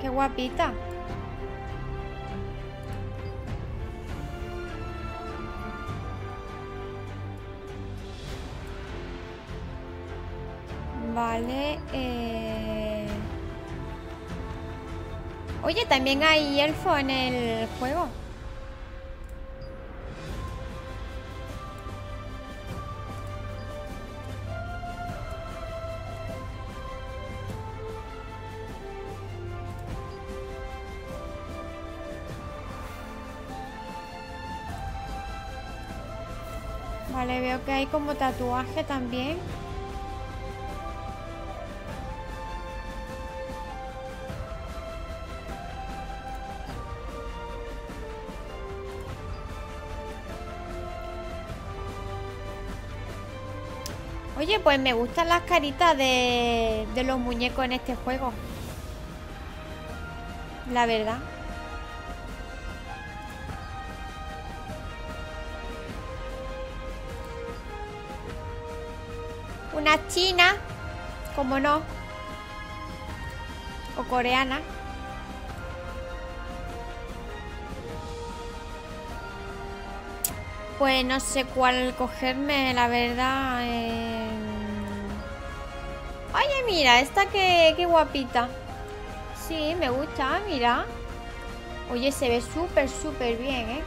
¡Qué guapita! Vale, Oye, también hay elfo en el juego. Vale, veo que hay como tatuaje también. Oye, pues me gustan las caritas de los muñecos en este juego, la verdad. Una china, como no, o coreana. Pues no sé cuál cogerme, la verdad. Oye, mira, esta qué guapita. Sí, me gusta, mira. Oye, se ve súper, súper bien, ¿eh?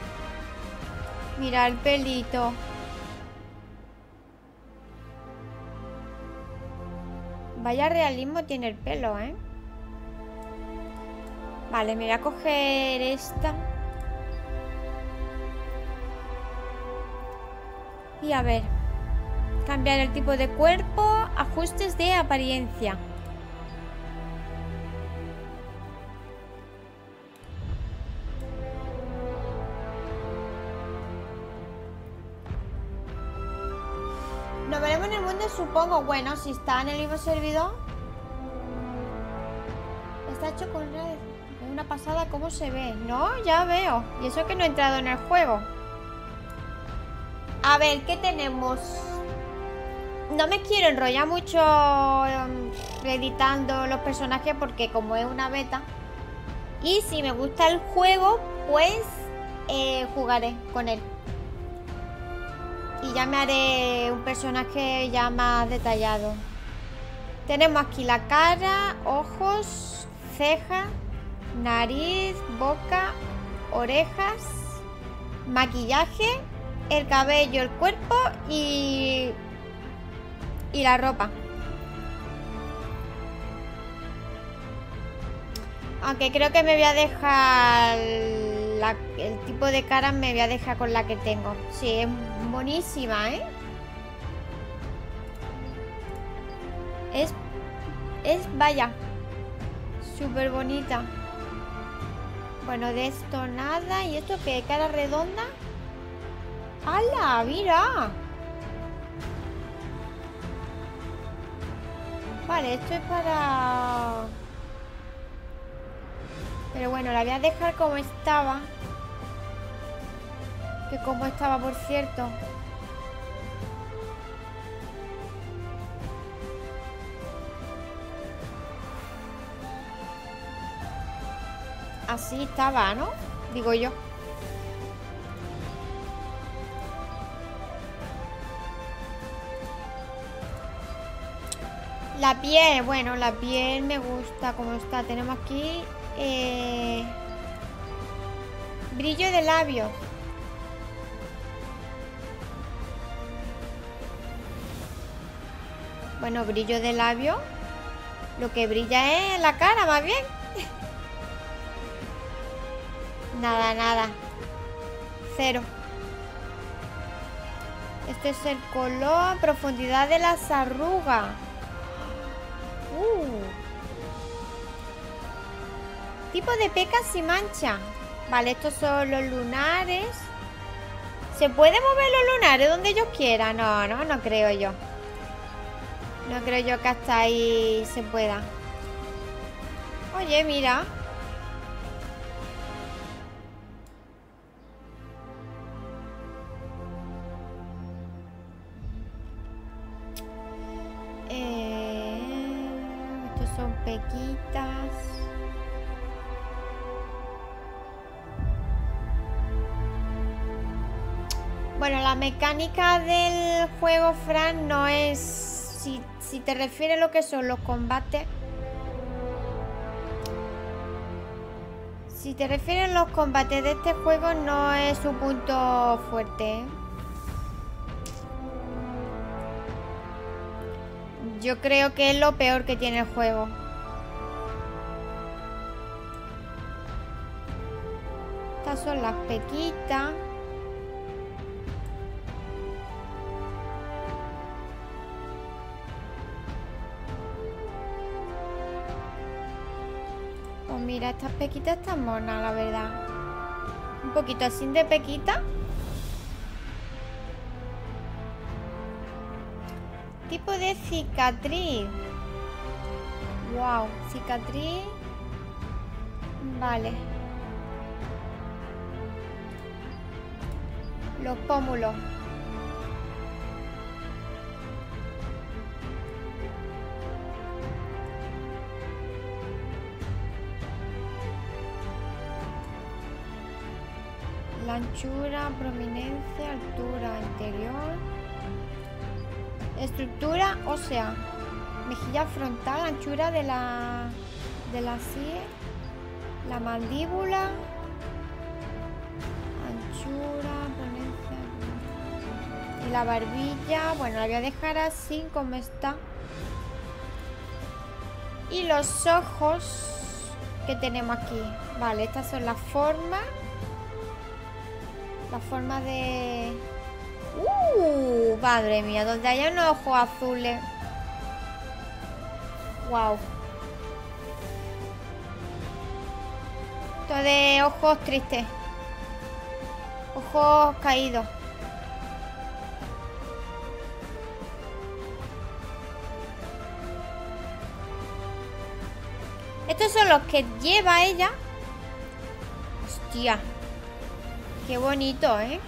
Mira el pelito. Vaya realismo tiene el pelo, ¿eh? Vale, me voy a coger esta. Y a ver, cambiar el tipo de cuerpo, ajustes de apariencia. Nos veremos en el mundo, supongo. Bueno, si está en el mismo servidor. Está hecho con una pasada, ¿cómo se ve? No, ya veo. Y eso que no he entrado en el juego. A ver, ¿qué tenemos? No me quiero enrollar mucho editando los personajes porque como es una beta y si me gusta el juego, pues jugaré con él. Y ya me haré un personaje ya más detallado. Tenemos aquí la cara, ojos, ceja, nariz, boca, orejas, maquillaje, el cabello, el cuerpo y la ropa. Aunque creo que me voy a dejar el tipo de cara, me voy a dejar con la que tengo. Sí, es buenísima, ¿eh? Vaya, súper bonita. Bueno, de esto nada. ¿Y esto qué? ¿Cara redonda? ¡Hala! ¡Mira! Vale, esto es para... Pero bueno, la voy a dejar como estaba. Que como estaba, por cierto. Así estaba, ¿no? Digo yo. La piel, bueno, la piel me gusta como está. Tenemos aquí brillo de labios. Bueno, brillo de labios. Lo que brilla es la cara, más bien. Nada, nada. Cero. Este es el color, profundidad de las arrugas. Tipo de pecas y mancha. Vale, estos son los lunares. ¿Se puede mover los lunares donde yo quiera? No, no, no creo yo. No creo yo que hasta ahí se pueda. Oye, mira. Estos son pequitas. Bueno, la mecánica del juego, Fran, no es... Si te refieres a lo que son los combates... Si te refieres a los combates de este juego, no es su punto fuerte, ¿eh? Yo creo que es lo peor que tiene el juego. Estas son las pequitas. Pues mira, estas pequitas están monas, la verdad. Un poquito así de pequita. Tipo de cicatriz. Wow, cicatriz. Vale. Los pómulos. La anchura, prominencia, altura, interior. Estructura ósea, mejilla frontal, anchura de la sien, la mandíbula, anchura, ponencia, y la barbilla. Bueno, la voy a dejar así como está. Y los ojos que tenemos aquí. Vale, estas son las formas. La forma de... madre mía, donde haya unos ojos azules. Wow. Esto de ojos tristes. Ojos caídos. Estos son los que lleva ella. Hostia. Qué bonito, ¿eh?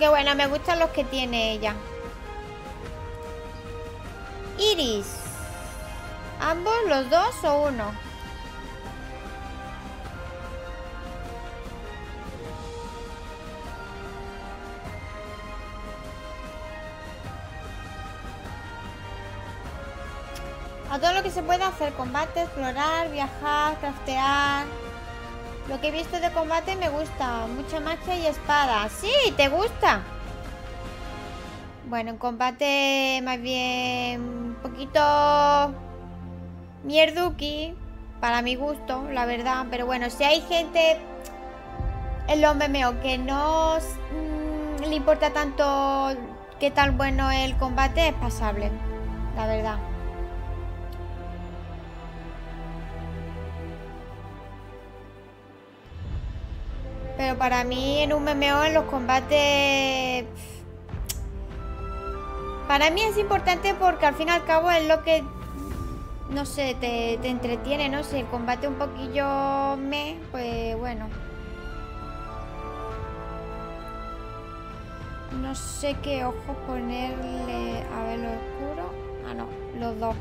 Que bueno, me gustan los que tiene ella. Iris. ¿Ambos, los dos o uno? A todo lo que se pueda hacer: combate, explorar, viajar, craftear. Lo que he visto de combate me gusta. Mucha magia y espada. ¡Sí! ¿Te gusta? Bueno, en combate más bien un poquito mierduki, para mi gusto, la verdad. Pero bueno, si hay gente en los MMO que no le importa tanto qué tal bueno el combate, es pasable, la verdad. Pero para mí en un MMO, en los combates... Para mí es importante porque al fin y al cabo es lo que... No sé, te entretiene, ¿no? Si el combate un poquillo pues bueno. No sé qué ojos ponerle... A ver, lo oscuro... Ah, no, los dos.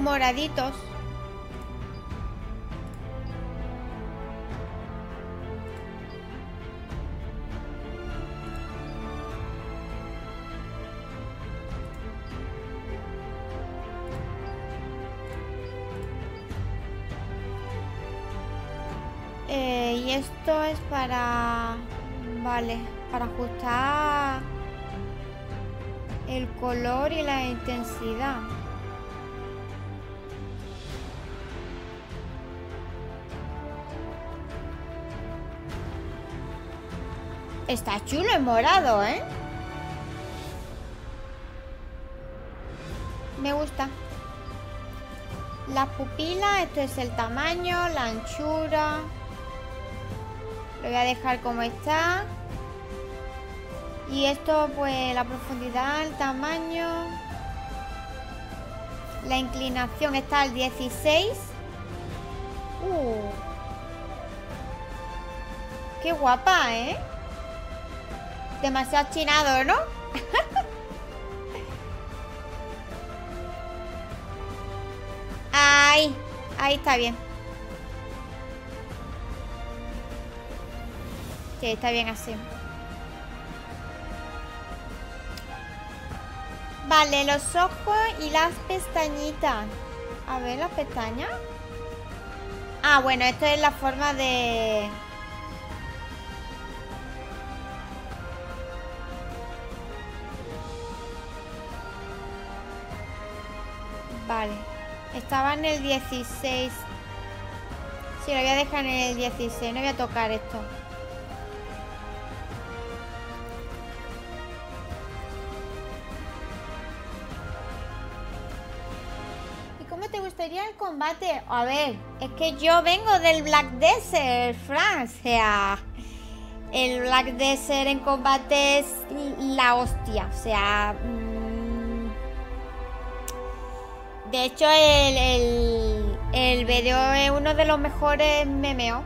Moraditos. Y esto es para... Vale, para ajustar el color y la intensidad. Está chulo en morado, ¿eh? Me gusta. Las pupilas, esto es el tamaño, la anchura. Lo voy a dejar como está. Y esto, pues, la profundidad, el tamaño. La inclinación está al 16. Qué guapa, ¿eh? Demasiado chinado, ¿no? Ahí, ahí está bien. Sí, está bien así. Vale, los ojos y las pestañitas. A ver, las pestañas. Ah, bueno, esto es la forma de... Vale, estaba en el 16. Sí, lo voy a dejar en el 16, no voy a tocar esto. ¿Y cómo te gustaría el combate? A ver, es que yo vengo del Black Desert, Francia. El Black Desert en combate es la hostia, o sea... De hecho, el video es uno de los mejores MMO.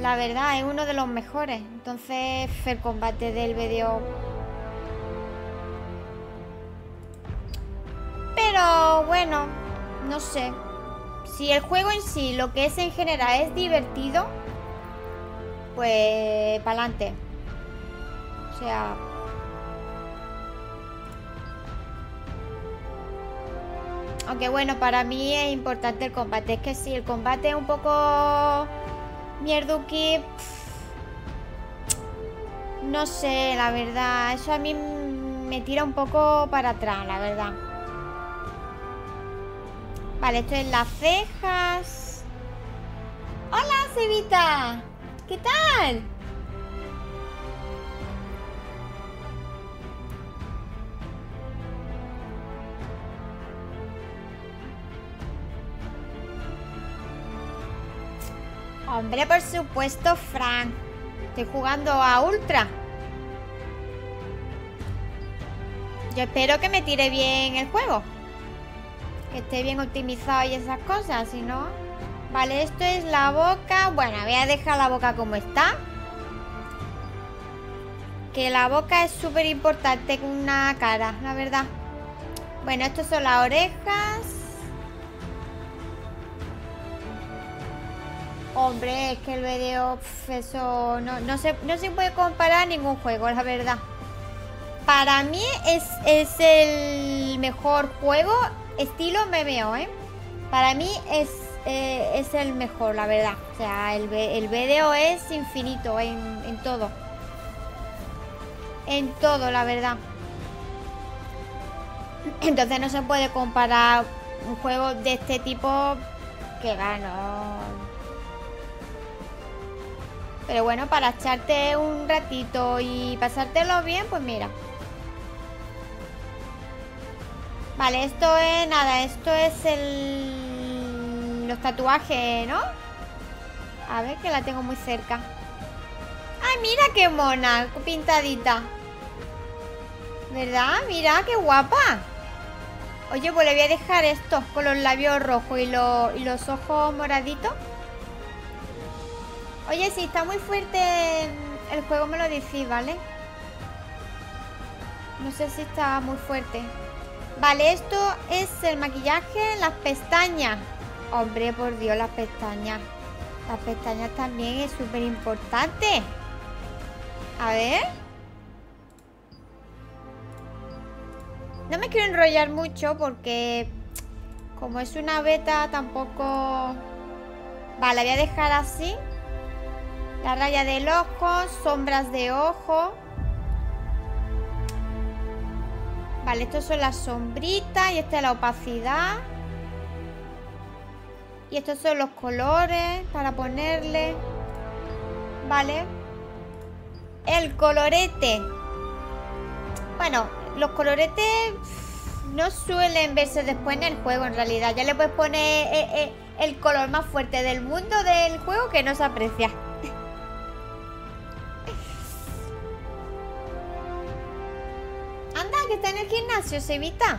La verdad, es uno de los mejores. Entonces, el combate del video... Pero, bueno, no sé. Si el juego en sí, lo que es en general, es divertido, pues, para adelante. O sea... Aunque bueno, para mí es importante el combate. Es que si el combate es un poco mierduki, no sé, la verdad. Eso a mí me tira un poco para atrás, la verdad. Vale, esto es las cejas. ¡Hola, Cevita! ¿Qué tal? Hombre, por supuesto, Frank. Estoy jugando a Ultra. Yo espero que me tire bien el juego. Que esté bien optimizado y esas cosas, si no... Vale, esto es la boca. Bueno, voy a dejar la boca como está. Que la boca es súper importante con una cara, la verdad. Bueno, estos son las orejas. Hombre, es que el video, eso no se puede comparar a ningún juego, la verdad. Para mí es el mejor juego estilo MMO, ¿eh? Para mí es el mejor, la verdad. O sea, el video es infinito en todo. En todo, la verdad. Entonces no se puede comparar un juego de este tipo que ganó. Pero bueno, para echarte un ratito y pasártelo bien, pues mira. Vale, esto es nada, esto es los tatuajes, ¿no? A ver, que la tengo muy cerca. ¡Ay, mira qué mona! Pintadita. ¿Verdad? Mira, qué guapa. Oye, pues le voy a dejar esto con los labios rojos y los ojos moraditos. Oye, si está muy fuerte el juego me lo decís, ¿vale? No sé si está muy fuerte. Vale, esto es el maquillaje, las pestañas. Hombre, por Dios, las pestañas. Las pestañas también es súper importante. A ver. No me quiero enrollar mucho porque como es una beta tampoco... Vale, voy a dejar así. La raya del ojo, sombras de ojo. Vale, estas son las sombritas y esta es la opacidad. Y estos son los colores para ponerle. Vale. El colorete. Bueno, los coloretes no suelen verse después en el juego en realidad. Ya le puedes poner el color más fuerte del mundo del juego que no se aprecia. Anda, que está en el gimnasio, Cevita.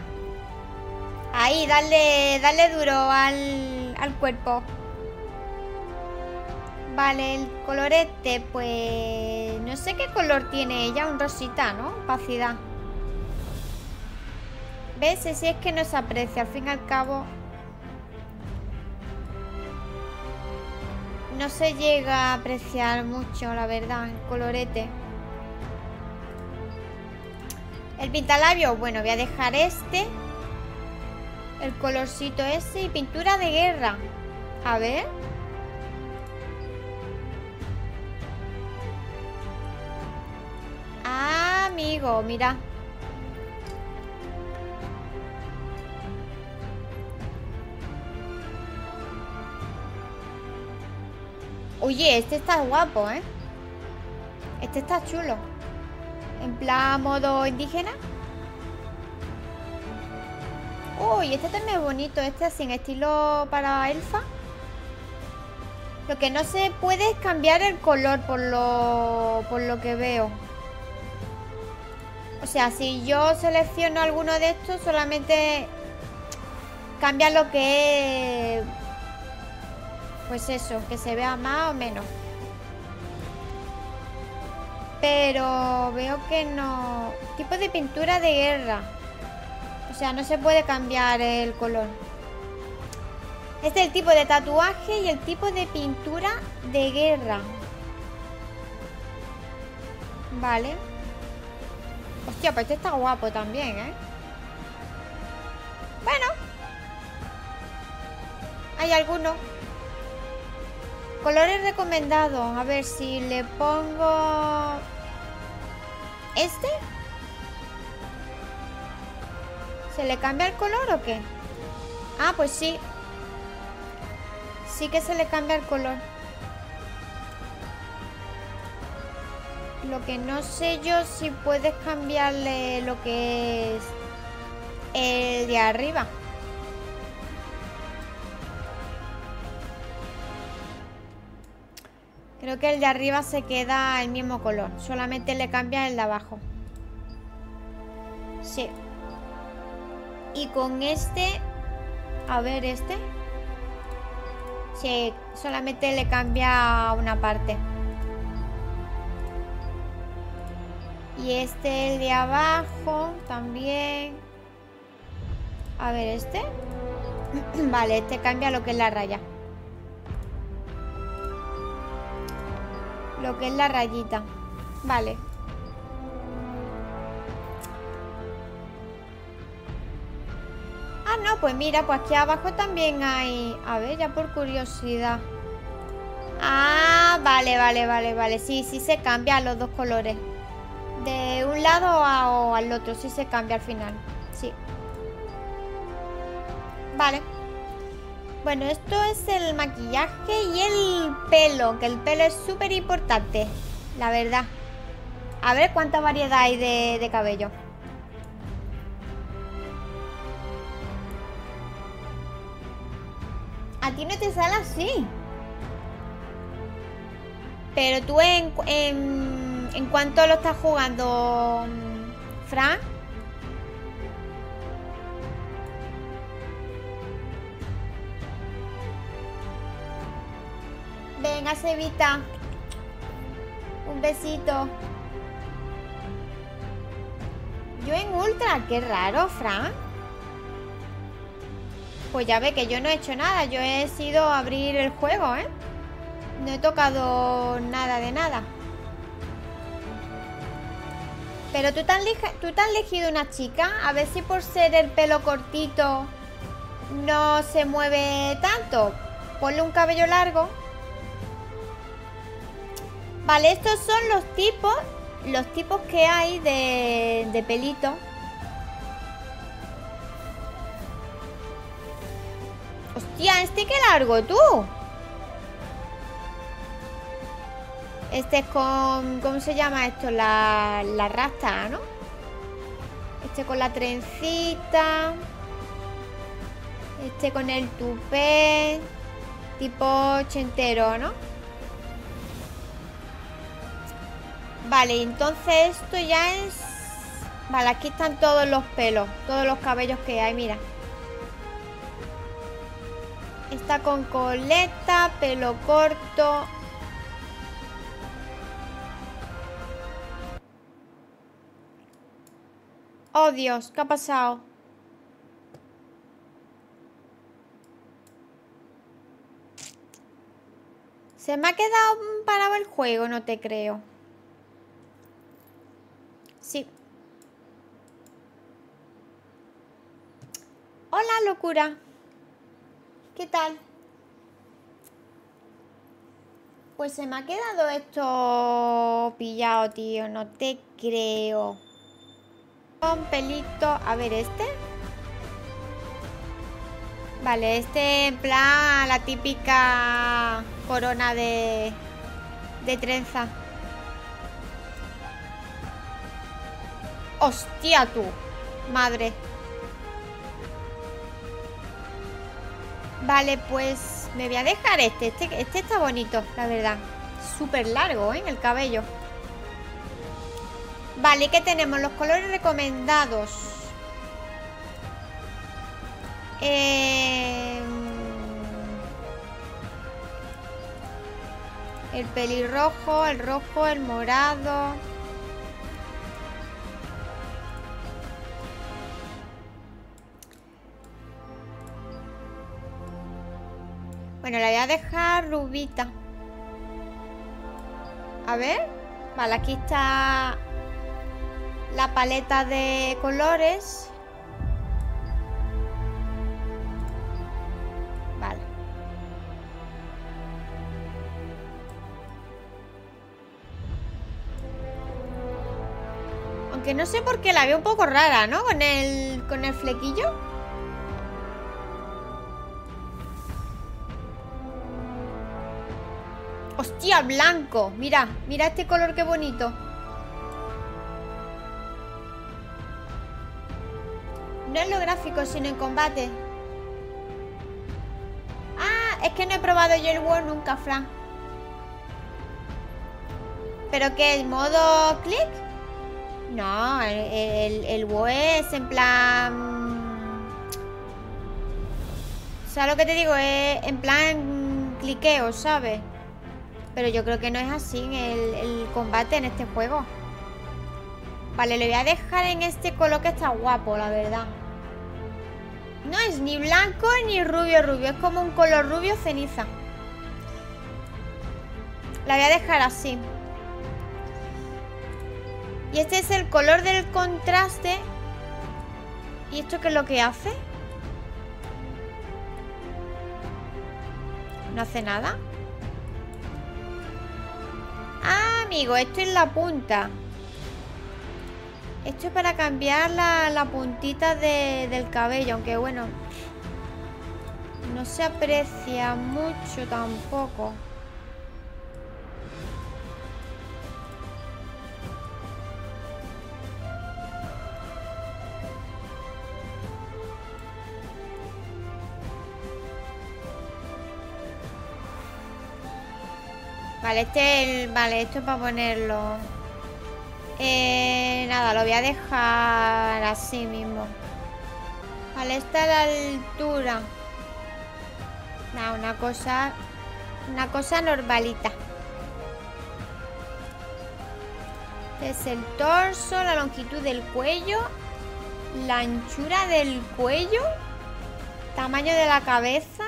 Ahí, dale duro al cuerpo. Vale, el color este, pues... no sé qué color tiene ella, un rosita, ¿no? Opacidad. ¿Ves? Si es que no se aprecia, al fin y al cabo. No se llega a apreciar mucho, la verdad, el colorete. El pintalabio, bueno, voy a dejar este. El colorcito ese y pintura de guerra. A ver... amigo, mira. Oye, este está guapo, ¿eh? Este está chulo. En plan modo indígena. Uy, este también es bonito. Este así en estilo para elfa. Lo que no se puede es cambiar el color por lo que veo. O sea, si yo selecciono alguno de estos, solamente cambia lo que es... pues eso, que se vea más o menos. Pero veo que no... tipo de pintura de guerra. O sea, no se puede cambiar el color. Este es el tipo de tatuaje y el tipo de pintura de guerra. Vale. Hostia, pues este está guapo también, ¿eh? Bueno. Hay algunos. Colores recomendados. A ver si le pongo... ¿este? ¿Se le cambia el color o qué? Ah, pues sí. Sí que se le cambia el color. Lo que no sé yo si puedes cambiarle lo que es el de arriba. Creo que el de arriba se queda el mismo color. Solamente le cambia el de abajo. Sí. Y con este... a ver, este. Sí, solamente le cambia una parte. Y este, el de abajo, también. A ver, este. Vale, este cambia lo que es la raya. Lo que es la rayita. Vale. Ah, no, pues mira, pues aquí abajo también hay... a ver, ya por curiosidad. Ah, vale. Sí, sí se cambian los dos colores. De un lado o al otro, si se cambia al final. Sí. Vale. Bueno, esto es el maquillaje y el pelo. Que el pelo es súper importante, la verdad. A ver cuánta variedad hay de cabello. A ti no te sale así. Pero tú ¿en cuánto lo estás jugando, Fran? Venga, Cevita. Un besito. Yo en ultra, qué raro, Fran. Pues ya ve que yo no he hecho nada. Yo he sido a abrir el juego, ¿eh? No he tocado nada de nada. Pero tú te has elegido una chica. A ver si por ser el pelo cortito no se mueve tanto. Ponle un cabello largo. Vale, estos son los tipos que hay de pelito. Hostia, este qué largo, tú. Este es con... ¿cómo se llama esto? La rasta, ¿no? Este con la trencita. Este con el tupé. Tipo ochentero, ¿no? Vale, entonces esto ya es... vale, aquí están todos los pelos. Todos los cabellos que hay, mira. Está con coleta, pelo corto. Oh, Dios, ¿qué ha pasado? Se me ha quedado parado el juego, no te creo. Sí. Hola, locura. ¿Qué tal? Pues se me ha quedado esto pillado, tío. No te creo. Un pelito. A ver, este. Vale, este en plan la típica corona de trenza. Hostia, tú. Madre. Vale, pues me voy a dejar este está bonito, la verdad. Súper largo, ¿eh? El cabello. Vale, ¿qué tenemos? Los colores recomendados. El pelirrojo, el rojo, el morado. Bueno, la voy a dejar rubita. A ver. Vale, aquí está la paleta de colores. Vale. Aunque no sé por qué la veo un poco rara, ¿no? Con el flequillo. Hostia, blanco. Mira, mira este color, qué bonito. No en lo gráfico, sino en combate. Ah, es que no he probado yo el WoW nunca, Fran. ¿Pero qué? ¿El modo click? No, el WoW es en plan... O sea, lo que te digo es en plan cliqueo, ¿sabes? Pero yo creo que no es así el combate en este juego. Vale, lo voy a dejar en este color que está guapo, la verdad. No es ni blanco ni rubio. Es como un color rubio ceniza. La voy a dejar así. Y este es el color del contraste. ¿Y esto qué es lo que hace? No hace nada. Ah, amigo, esto es la punta. Esto es para cambiar la puntita del cabello. Aunque bueno, no se aprecia mucho tampoco. Vale, vale, esto es para ponerlo. Nada, lo voy a dejar así mismo. Vale, esta es la altura. Nada, una cosa normalita. Este es el torso, la longitud del cuello, la anchura del cuello, tamaño de la cabeza.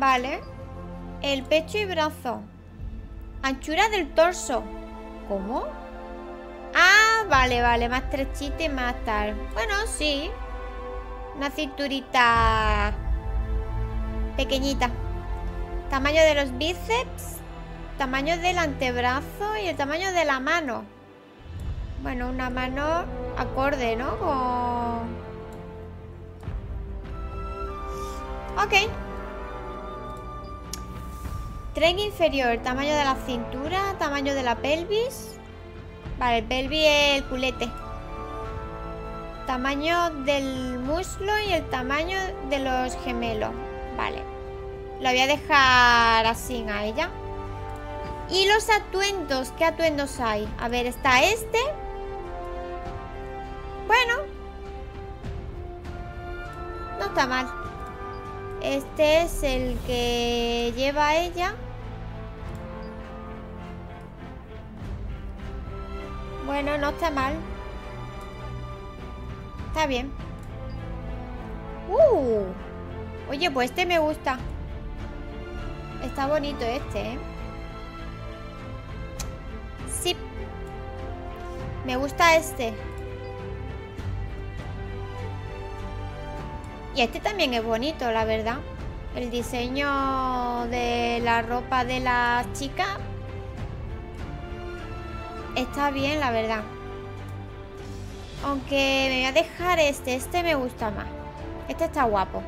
Vale. El pecho y brazo. Anchura del torso. ¿Cómo? Ah, vale, más estrechita y más tal. Bueno, sí. Una cinturita pequeñita. Tamaño de los bíceps, tamaño del antebrazo y el tamaño de la mano. Bueno, una mano acorde, ¿no? Con... Ok. Tren inferior, tamaño de la cintura, tamaño de la pelvis. Vale, el pelvis es el culete. Tamaño del muslo y el tamaño de los gemelos. Vale. Lo voy a dejar así a ella. Y los atuendos, ¿qué atuendos hay? A ver, está este. Bueno. No está mal. Este es el que lleva a ella. Bueno, no está mal. Está bien. Oye, pues este me gusta. Está bonito este, ¿eh? Sí. Me gusta este. Y este también es bonito, la verdad. El diseño de la ropa de la chica está bien, la verdad. Aunque me voy a dejar este. Este me gusta más. Este está guapo.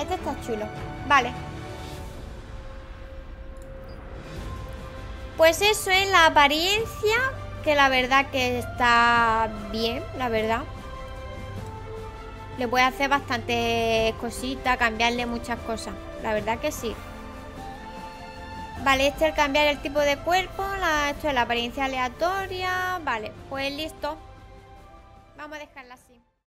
Este está chulo. Vale. Pues eso es la apariencia, que la verdad que está bien, la verdad. Le puede hacer bastantes cositas, cambiarle muchas cosas. La verdad que sí. Vale, este es el cambiar el tipo de cuerpo, esto es la apariencia aleatoria. Vale, pues listo. Vamos a dejarla así.